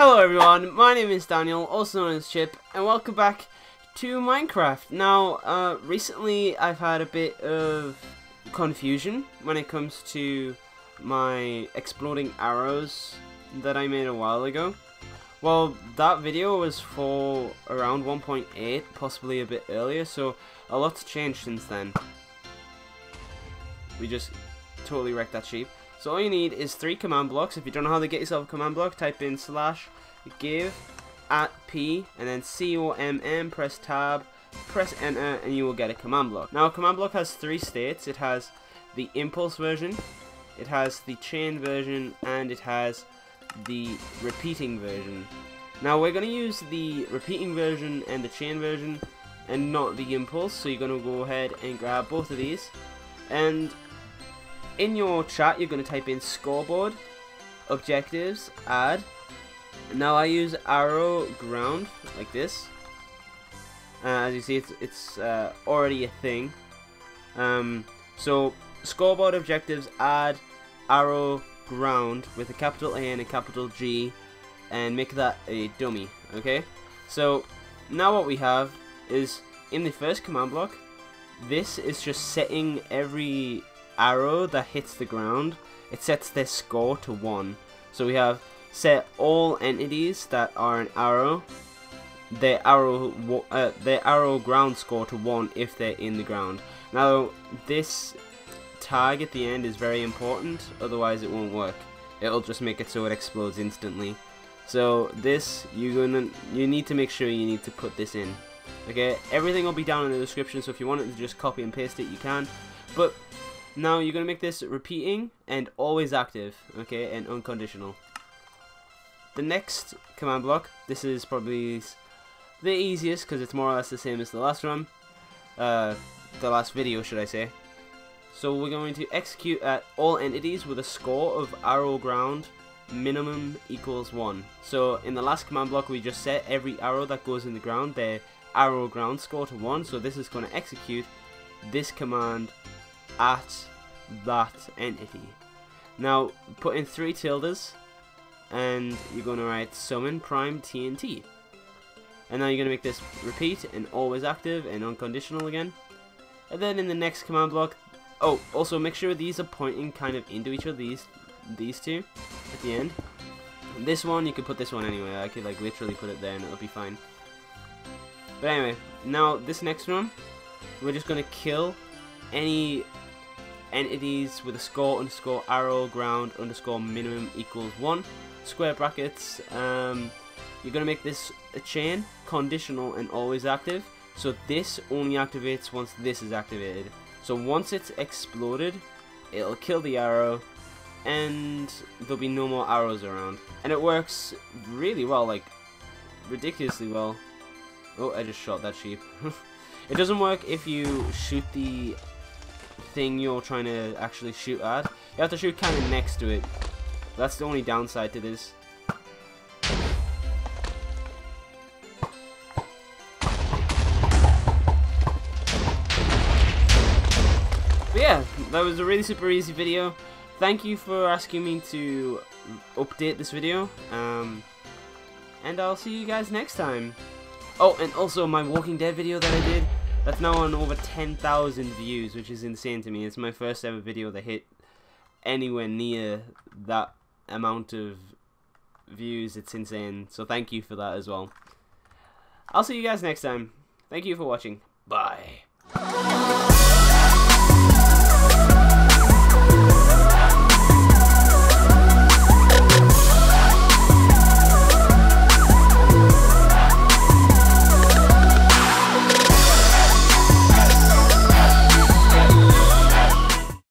Hello everyone, my name is Daniel, also known as Chip, and welcome back to Minecraft. Now, recently I've had a bit of confusion when it comes to my exploding arrows that I made a while ago. Well, that video was for around 1.8, possibly a bit earlier, so a lot's changed since then. We just totally wrecked that sheep. So all you need is 3 command blocks. If you don't know how to get yourself a command block, type in /give @p and then COMM, press tab, press enter, and you will get a command block. Now a command block has 3 states. It has the impulse version, it has the chain version, and it has the repeating version. Now we're going to use the repeating version and the chain version and not the impulse, so you're going to go ahead and grab both of these, and in your chat you're going to type in scoreboard, objectives, add. Now I use arrow ground like this. As you see, it's already a thing. So scoreboard, objectives, add, arrow ground with a capital A and a capital G, and make that a dummy. Okay, so now what we have is, in the first command block, this is just setting every arrow that hits the ground, it sets their score to 1. So we have set all entities that are an arrow, their arrow ground score to 1 if they're in the ground. Now this tag at the end is very important, otherwise it won't work. It'll just make it so it explodes instantly. So this, you need to put this in. Okay, everything will be down in the description, so if you wanted to just copy and paste it, you can. But now you're gonna make this repeating and always active, okay, and unconditional. The next command block, this is probably the easiest because it's more or less the same as the last one, the last video, should I say. So we're going to execute at all entities with a score of arrow ground minimum equals 1. So in the last command block we just set every arrow that goes in the ground, their arrow ground score to 1, so this is going to execute this command at that entity. Now put in 3 tildes and you're going to write summon PrimedTnt, and now you're going to make this repeat and always active and unconditional again. And then in the next command block, oh, also make sure these are pointing kind of into each other, these two at the end. This one, you could put this one anywhere. I could like literally put it there and it'll be fine. But anyway, now this next one, we're just going to kill any entities with a score _ arrow ground _ minimum equals 1, square brackets. You're gonna make this a chain, conditional and always active, so this only activates once this is activated. So once it's exploded, it'll kill the arrow and there'll be no more arrows around, and it works really well, like ridiculously well. Oh, I just shot that sheep. It doesn't work if you shoot the thing you're trying to actually shoot at. You have to shoot kind of next to it. That's the only downside to this. But yeah, that was a really super easy video. Thank you for asking me to update this video, and I'll see you guys next time. Oh, and also my Walking Dead video that I did, that's now on over 10,000 views, which is insane to me. It's my first ever video that hit anywhere near that amount of views. It's insane. So thank you for that as well. I'll see you guys next time. Thank you for watching. Bye.